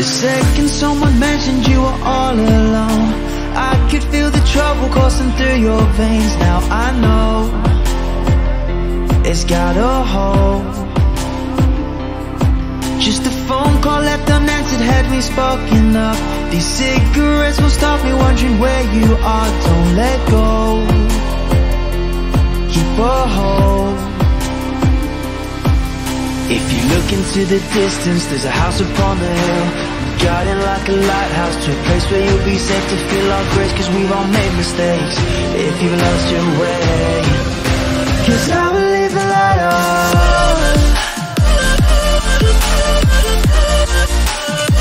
The second someone mentioned you were all alone, I could feel the trouble coursing through your veins. Now I know it's got a hold. Just a phone call left unanswered had we spoken up. These cigarettes will stop me wondering where you are. Don't let go, keep a hold. If you look into the distance, there's a house upon the hill. I'm guiding like a lighthouse to a place where you'll be safe, to feel our grace, cause we've all made mistakes. If you've lost your way, cause I will leave the light on.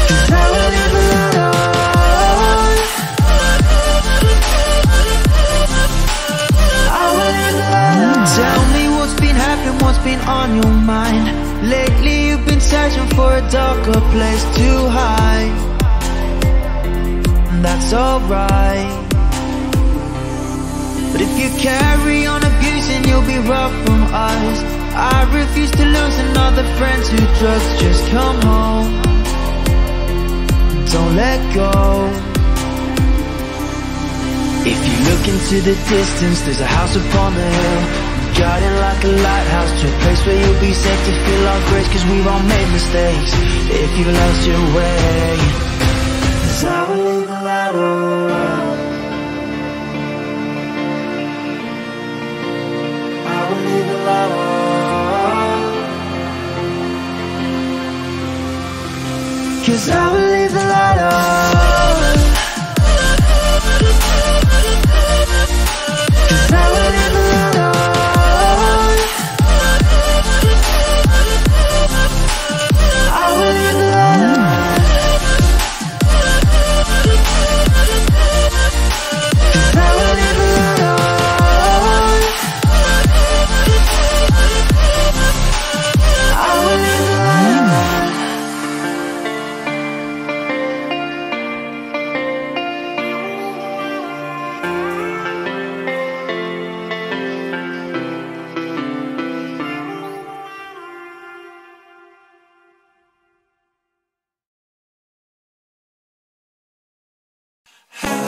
Cause I will leave the light on. I will leave the light on. Tell me what's been happening, what's been on your mind. Lately you've been searching for a darker place to hide, and that's alright. But if you carry on abusing, you'll be robbed from us. I refuse to lose another friend to drugs. Just come home, don't let go. If you look into the distance, there's a house upon the hill. I'm guiding like a lighthouse to a place where you'll be safe, to feel our grace, cause we've all made mistakes. If you've lost your way, cause I will leave the light on. I will leave the light on. Cause I will leave the light on.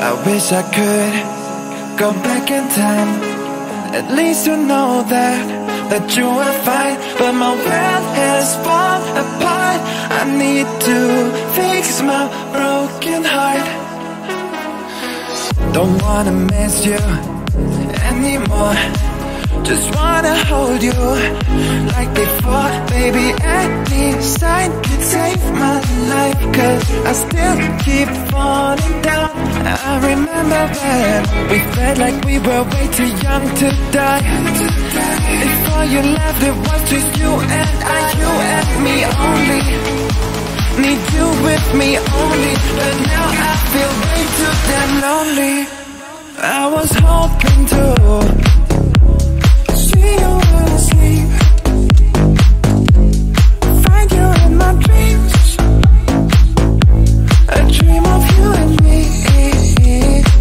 I wish I could go back in time. At least you know that you are fine. But my world has fallen apart. I need to fix my broken heart. Don't wanna miss you anymore. Just wanna hold you like before. Baby, any sign could save my life, cause I still keep falling down. I remember when we felt like we were way too young to die. Before you left, it was just you and I. You and me only. Need you with me only. But now I feel way too damn lonely. I was hoping to see you when I sleep, find you in my dreams, a dream of you and me.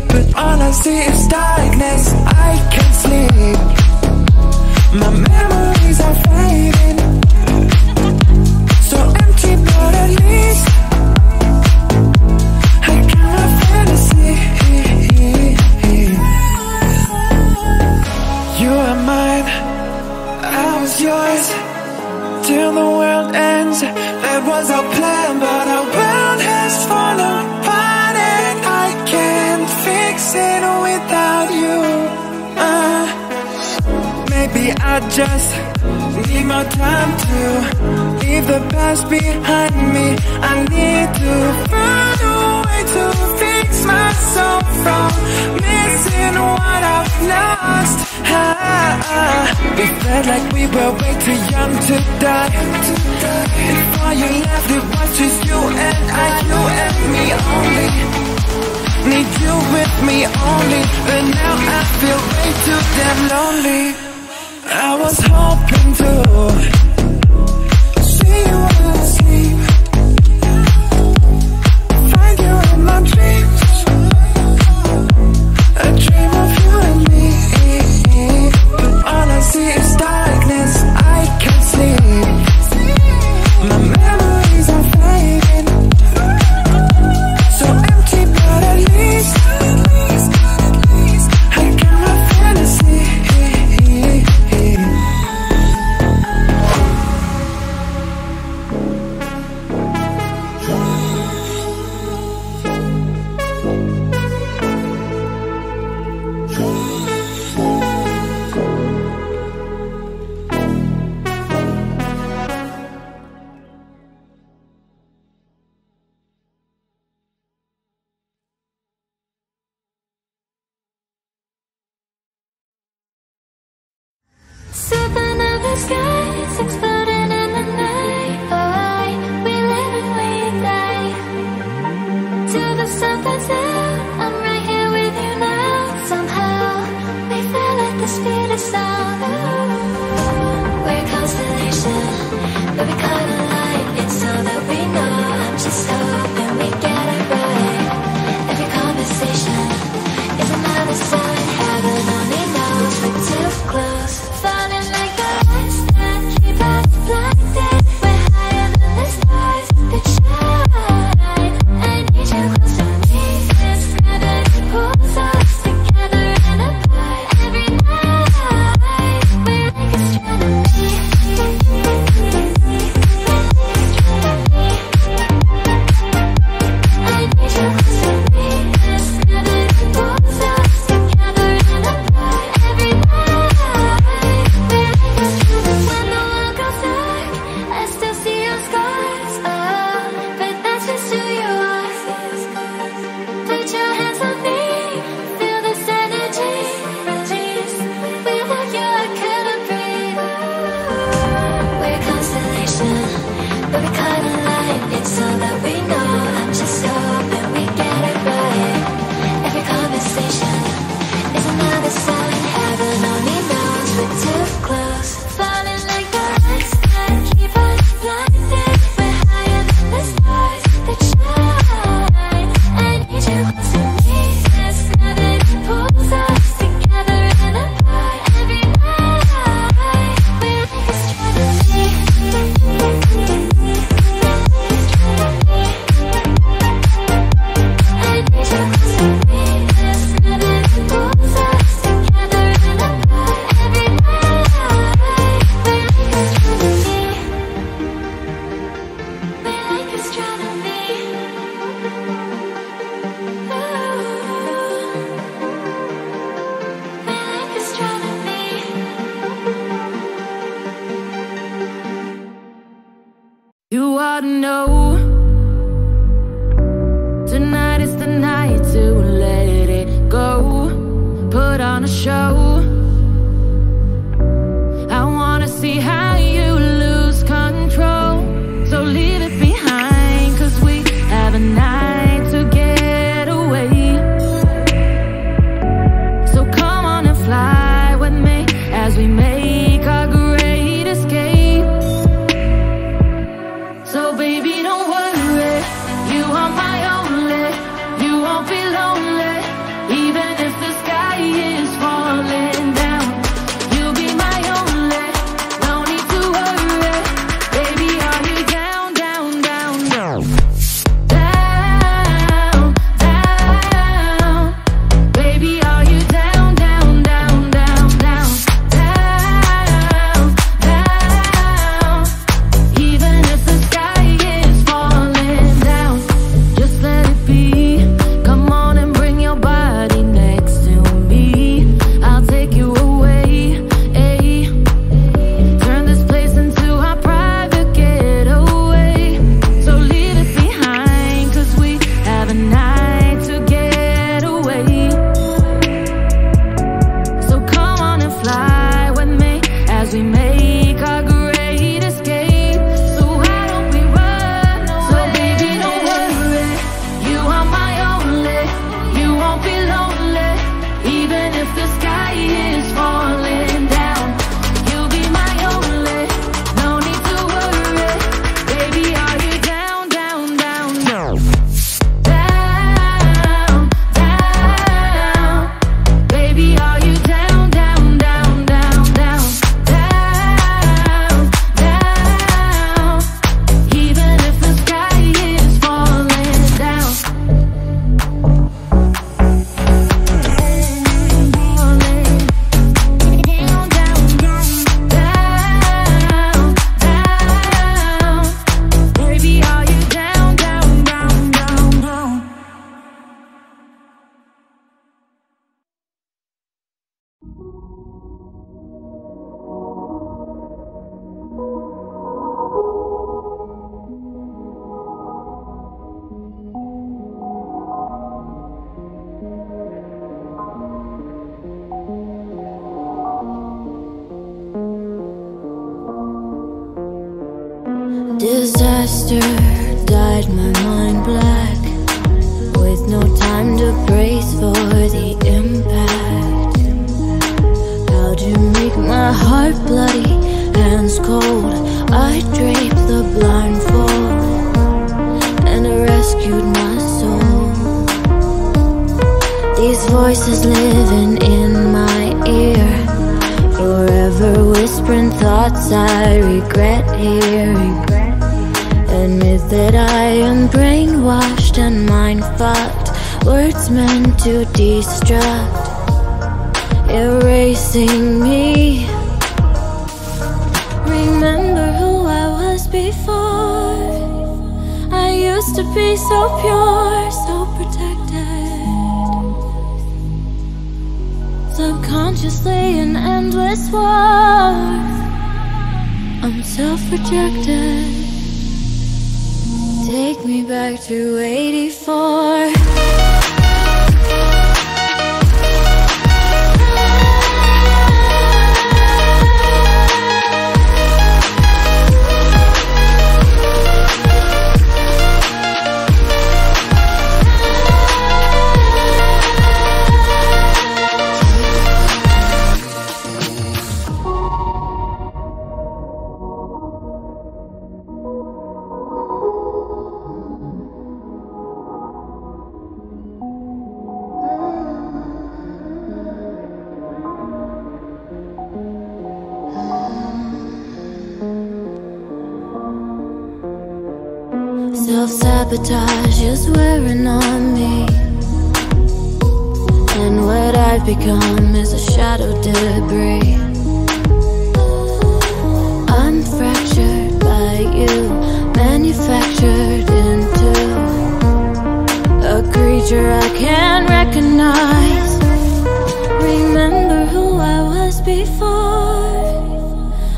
But all I see is darkness, I can't sleep. My memories are fading, so empty, but at least I got a fantasy. You are my yours till the world ends. That was our plan, but our world has fallen apart, and I can't fix it without you. Maybe I just need more time to leave the past behind me. I need to find a way to fix myself from missing what I've lost. We felt like we were way too young to die. Before you left, it was just you and I. You and me only. Need you with me only. But now I feel way too damn lonely. I was hoping to see you when I sleep, find you in my dreams, a dream of you and me. But all I see is darkness, I can't sleep. My memories are fading. So baby, don't worry. disaster, dyed my mind black, with no time to brace for the impact. How'd you make my heart bloody, hands cold? I draped the blindfold and rescued my soul. These voices living in my ear, forever whispering thoughts I regret hearing. Admit that I am brainwashed and mind-fucked, words meant to destruct, erasing me. Remember who I was before. I used to be so pure, so protected, subconsciously an endless war. I'm self-rejected. Take me back to 84. Self-sabotage is wearing on me, and what I've become is a shadow debris. I'm fractured by you, manufactured into a creature I can't recognize. Remember who I was before.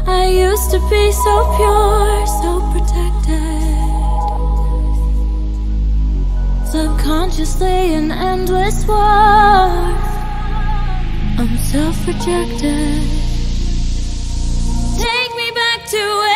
I used to be so pure, so protected, subconsciously an endless war. I'm self-rejected. Take me back to 84.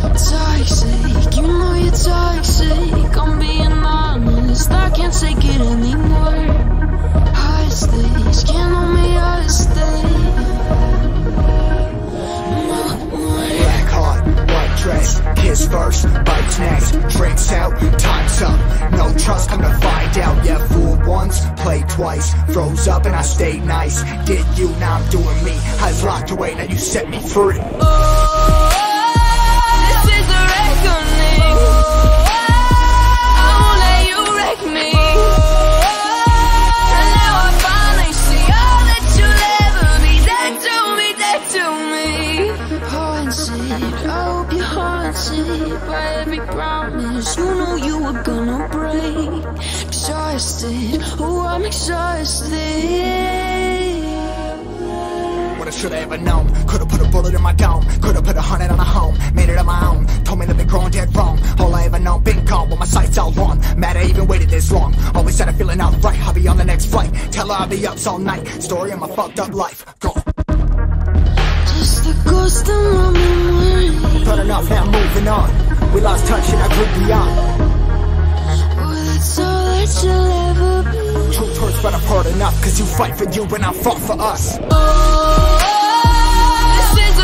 Toxic, you know you're toxic. I'm being honest, I can't take it anymore. Hostage, can't hold me hostage. No more. Black heart, white dress, kiss first, bites next, drinks out, time's up. No trust, come to find out. Yeah, fool once, played twice, froze up and I stayed nice. Did you, now I'm doing me. I was locked away, now you set me free. Oh. By every promise you knew you were gonna break. Exhausted, oh I'm exhausted. What I should've ever known. Could've put a bullet in my dome, could've put 100 on a home, made it on my own. Told me that been growing dead wrong. All I ever known, been gone, with my sights all on. Mad I even waited this long. Always said I'm feeling alright, I'll be on the next flight. Tell her I'll be up all night. Story of my fucked up life, gone. Just the ghost of my memory. Not enough, now moving on. We lost touch and I grew beyond. Well, that's all that you'll ever be. Truth hurts, but I've heard enough. Cause you fight for you and I fought for us. Oh, this is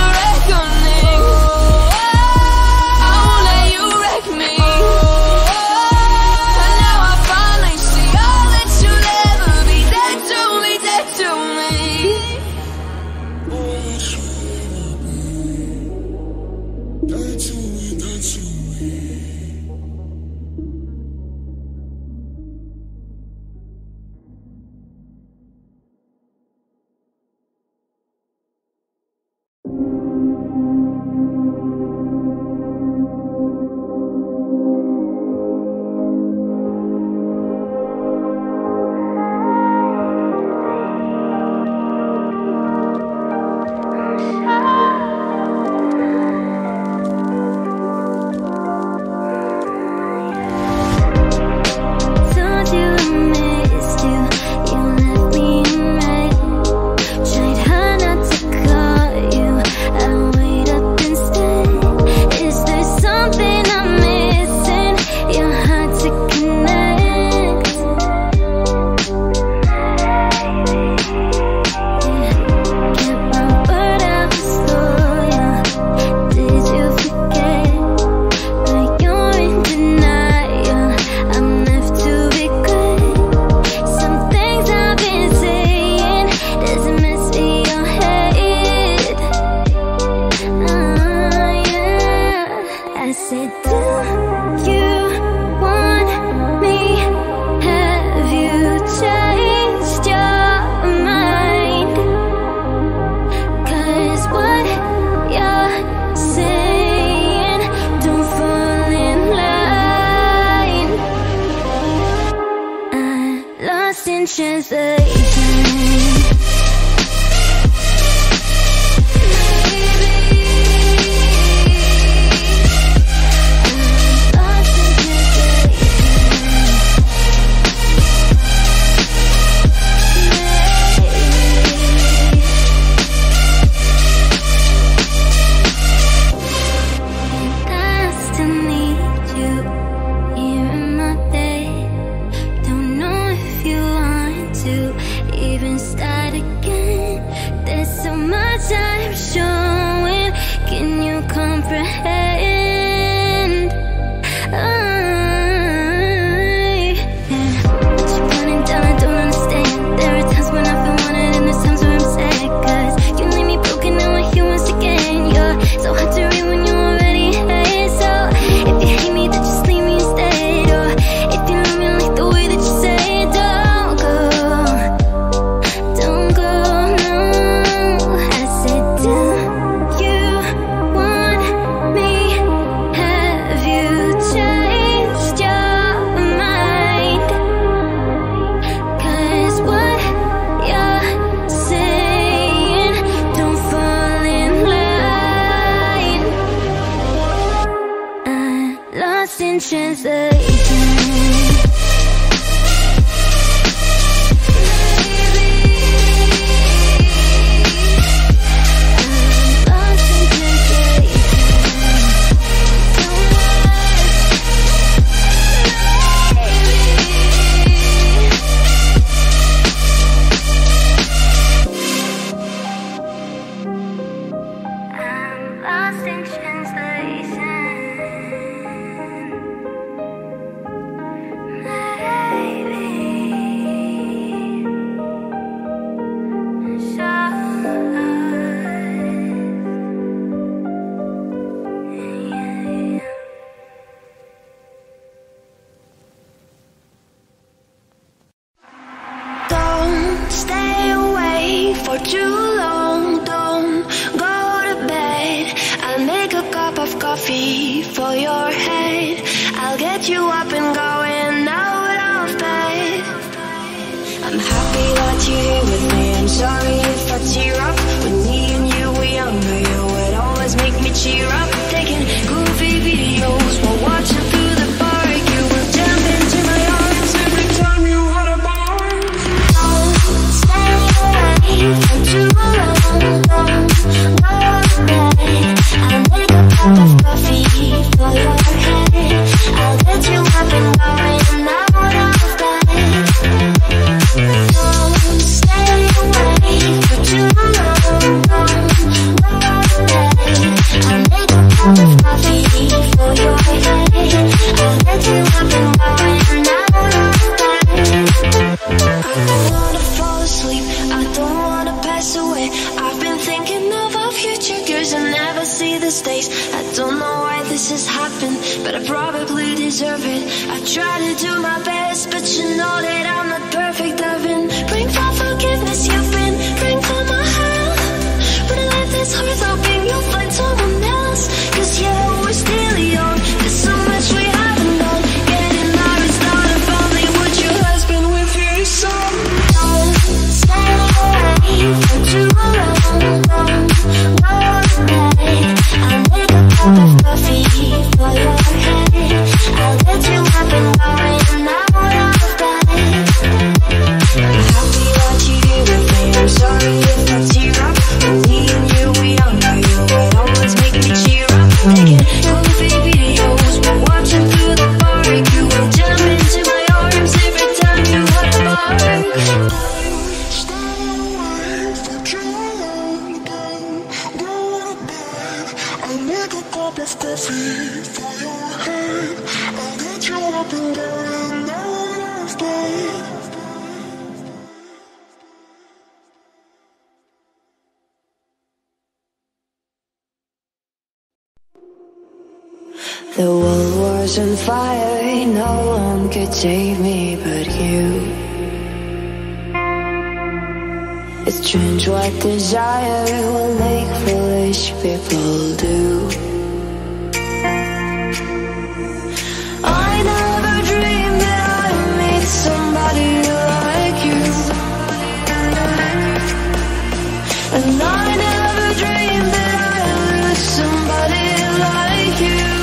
said, do you want me? Have you changed your mind? 'Cause what you're saying, don't fall in line. I lost in translation. The world was on fire, no one could save me but you. It's strange what desire will make foolish people do. I never dreamed that I'd meet somebody like you, and I never dreamed that I'd lose somebody like you.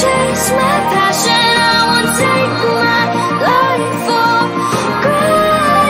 Chase my passion, I won't take my life for granted.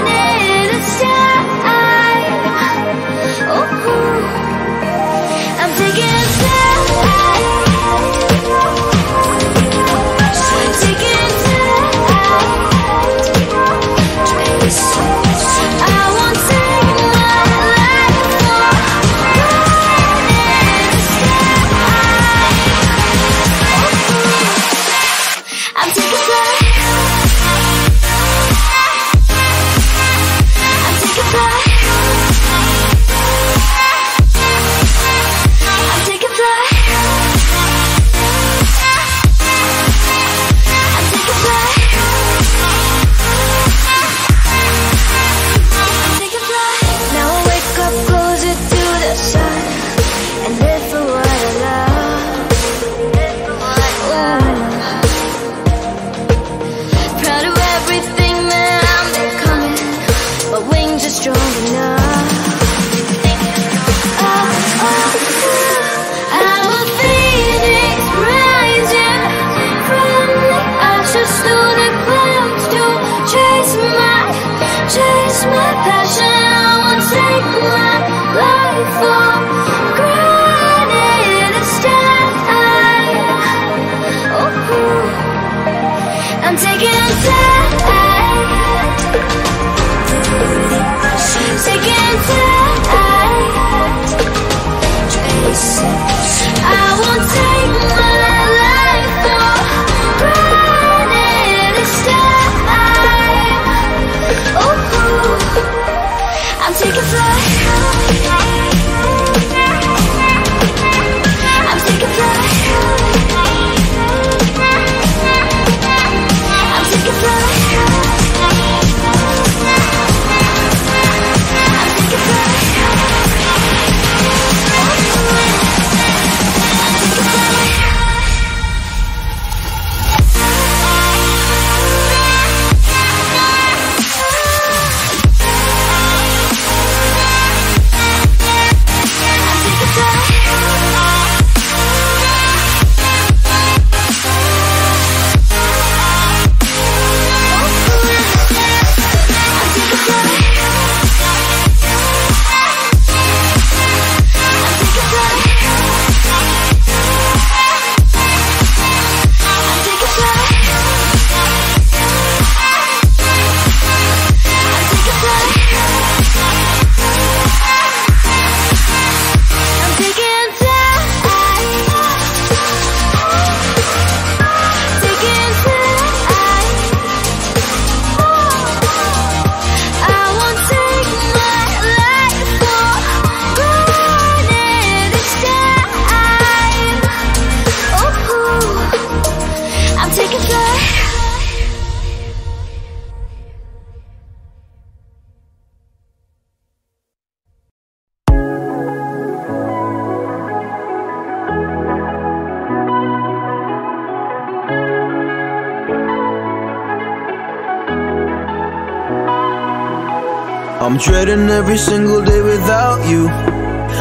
I'm dreading every single day without you.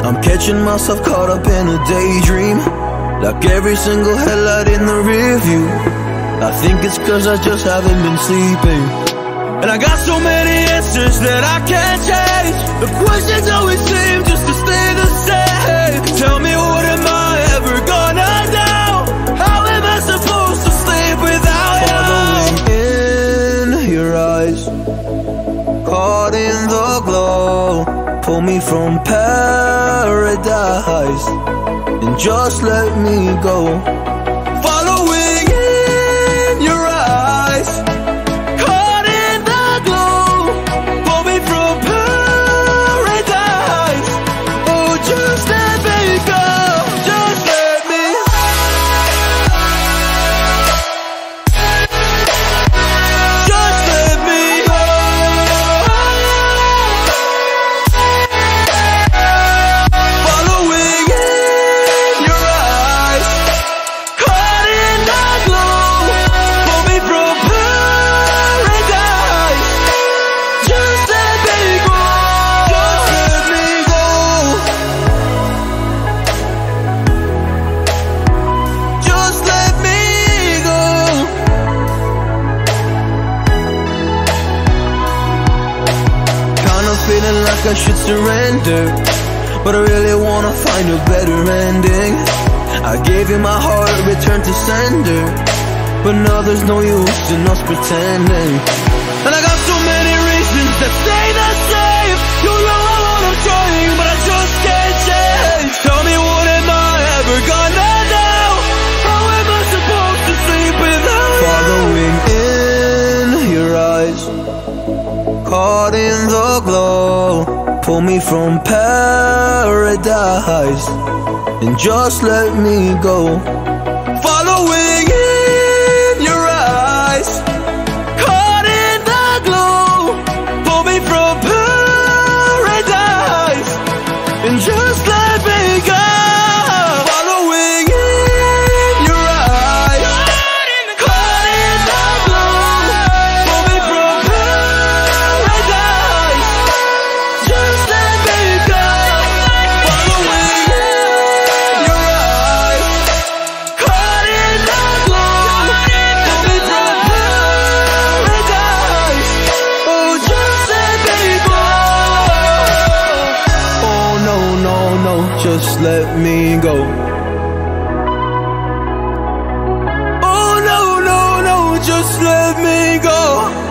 I'm catching myself caught up in a daydream, like every single headlight in the rearview. I think it's cause I just haven't been sleeping. And I got so many answers that I can't change. The questions always seem just to stay the same. Tell me, what am I ever gonna do? How am I supposed to sleep without you? Following in your eyes, caught in the glow. Pull me from paradise and just let me go. Following in your eyes, caught in the glow. Pull me from paradise, oh just let me go, just let me. Just let me go. Following in your eyes, caught in the glow. Pull me from paradise, just let me go, just let me go. Just let me go. Kinda feeling like I should surrender, but I really wanna find a better ending. I gave you my heart, returned to sender, but now there's no use in us pretending. And I got so many reasons that stay the same. You know I wanna change, but I just can't change. Tell me, what am I ever gonna do? How am I supposed to sleep without you? Following in your eyes, caught in the glow. Pull me from paradise and just let me go. Following in your eyes, caught in the glow. Pull me from paradise and just let me go. Following in your eyes, caught in the glow. Pull me from paradise, just let me go. Following in your eyes, caught in the glow. Pull me from paradise, oh just let me go. Oh no, just let me go. Oh no, just let me go.